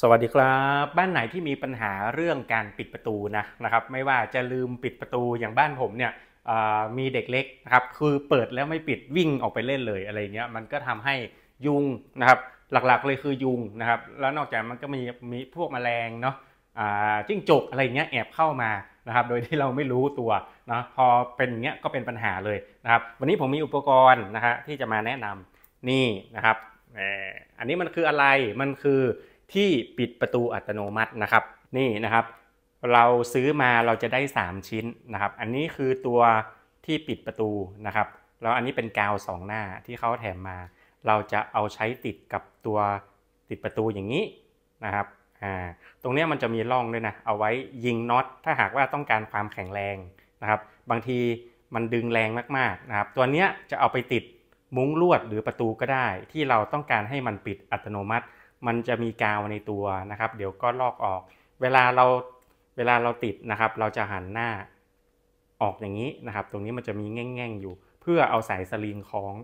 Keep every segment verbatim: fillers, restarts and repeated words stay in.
สวัสดีครับบ้านไหนที่มีปัญหาเรื่องการปิดประตูนะนะครับไม่ว่าจะลืมปิดประตูอย่างบ้านผมเนี่ยมีเด็กเล็กนะครับคือเปิดแล้วไม่ปิดวิ่งออกไปเล่นเลยอะไรเงี้ยมันก็ทำให้ยุงนะครับหลักๆเลยคือยุงนะครับแล้วนอกจากมันก็มีมีพวกแมลงเนาะจิ้งจกอะไรเงี้ยแอบเข้ามานะครับโดยที่เราไม่รู้ตัวนะพอเป็นอย่างเงี้ยก็เป็นปัญหาเลยนะครับวันนี้ผมมีอุปกรณ์นะฮะที่จะมาแนะนำนี่นะครับอันนี้มันคืออะไรมันคือที่ปิดประตูอัตโนมัตินะครับนี่นะครับเราซื้อมาเราจะได้สามชิ้นนะครับอันนี้คือตัวที่ปิดประตูนะครับแล้วอันนี้เป็นกาวสองหน้าที่เขาแถมมาเราจะเอาใช้ติดกับตัวติดประตูอย่างนี้นะครับอ่าตรงนี้มันจะมีร่องด้วยนะเอาไว้ยิงน็อตถ้าหากว่าต้องการความแข็งแรงนะครับบางทีมันดึงแรงมากๆนะครับตัวเนี้ยจะเอาไปติดมุ้งลวดหรือประตูก็ได้ที่เราต้องการให้มันปิดอัตโนมัติมันจะมีกาวในตัวนะครับเดี๋ยวก็ลอกออกเวลาเราเวลาเราติดนะครับเราจะหันหน้าออกอย่างนี้นะครับตรงนี้มันจะมีแง่งๆอยู่เพื่อเอาสายสลิงคล้อง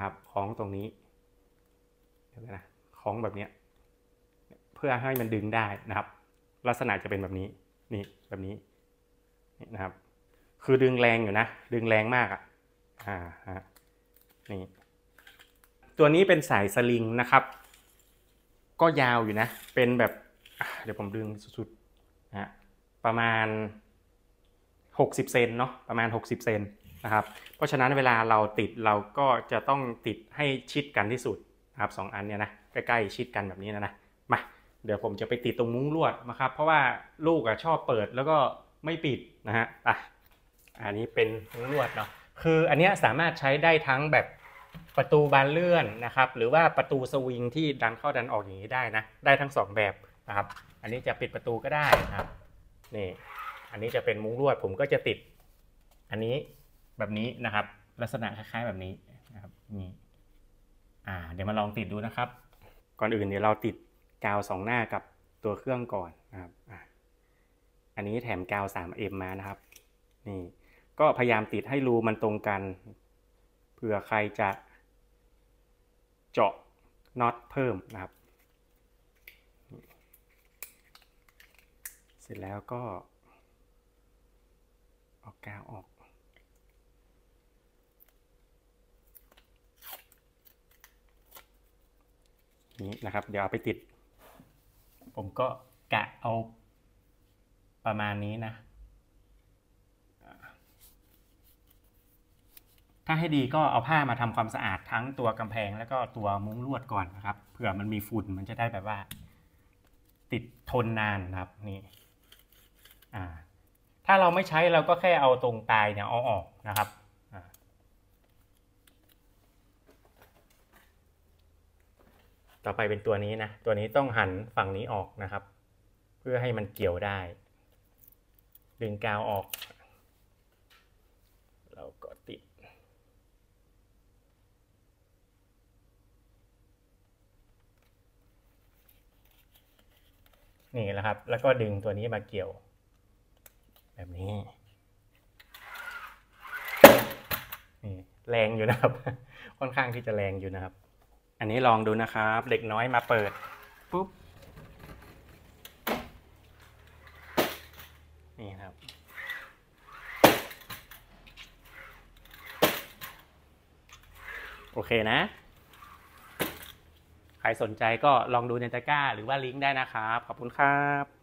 ครับคล้องตรงนี้นะคล้องแบบนี้เพื่อให้มันดึงได้นะครับลักษณะจะเป็นแบบนี้นี่แบบนี้นี่นะครับคือดึงแรงอยู่นะดึงแรงมากอ่ะอ่าฮะนี่ตัวนี้เป็นสายสลิงนะครับก็ยาวอยู่นะเป็นแบบเดี๋ยวผมดึงสุดๆนะประมาณหกสิบเซนเนาะประมาณหกสิบเซนนะครับเพราะฉะนั้นเวลาเราติดเราก็จะต้องติดให้ชิดกันที่สุดนะครับสองอันเนี่ยนะใกล้ๆชิดกันแบบนี้นะนะมาเดี๋ยวผมจะไปติดตรงมุ้งลวดนะครับเพราะว่าลูกอะชอบเปิดแล้วก็ไม่ปิดนะฮะอ่ะอันนี้เป็นมุ้งลวดเนาะคืออันเนี้ยสามารถใช้ได้ทั้งแบบประตูบานเลื่อนนะครับหรือว่าประตูสวิงที่ดันเข้าดันออกอย่างนี้ได้นะได้ทั้งสองแบบนะครับอันนี้จะปิดประตูก็ได้นะครับนี่อันนี้จะเป็นมุ้งลวดผมก็จะติดอันนี้แบบนี้นะครับลักษณะคล้ายๆแบบนี้นะครับนี่อ่าเดี๋ยวมาลองติดดูนะครับก่อนอื่นเดี๋ยวเราติดกาวสองหน้ากับตัวเครื่องก่อนนะครับอันนี้แถมกาว สามเอ็ม มานะครับนี่ก็พยายามติดให้รูมันตรงกันเผื่อใครจะเจาะน็อตเพิ่มนะครับเสร็จแล้วก็เอากาวออกนี้นะครับเดี๋ยวเอาไปติดผมก็กะเอาประมาณนี้นะถ้าให้ดีก็เอาผ้ามาทำความสะอาดทั้งตัวกำแพงแล้วก็ตัวมุ้งลวดก่อนนะครับเผื่อมันมีฝุ่นมันจะได้แบบว่าติดทนนานนะครับนี่อ่าถ้าเราไม่ใช้เราก็แค่เอาตรงปลายเนี่ยเอาออกนะครับต่อไปเป็นตัวนี้นะตัวนี้ต้องหันฝั่งนี้ออกนะครับเพื่อให้มันเกี่ยวได้ดึงกาวออกเราก็ติดนี่แหละครับแล้วก็ดึงตัวนี้มาเกี่ยวแบบนี้นี่แรงอยู่นะครับค่อนข้างที่จะแรงอยู่นะครับอันนี้ลองดูนะครับเด็กน้อยมาเปิดปุ๊บนี่ครับโอเคนะใครสนใจก็ลองดูในตะกร้าหรือว่าลิงก์ได้นะครับขอบคุณครับ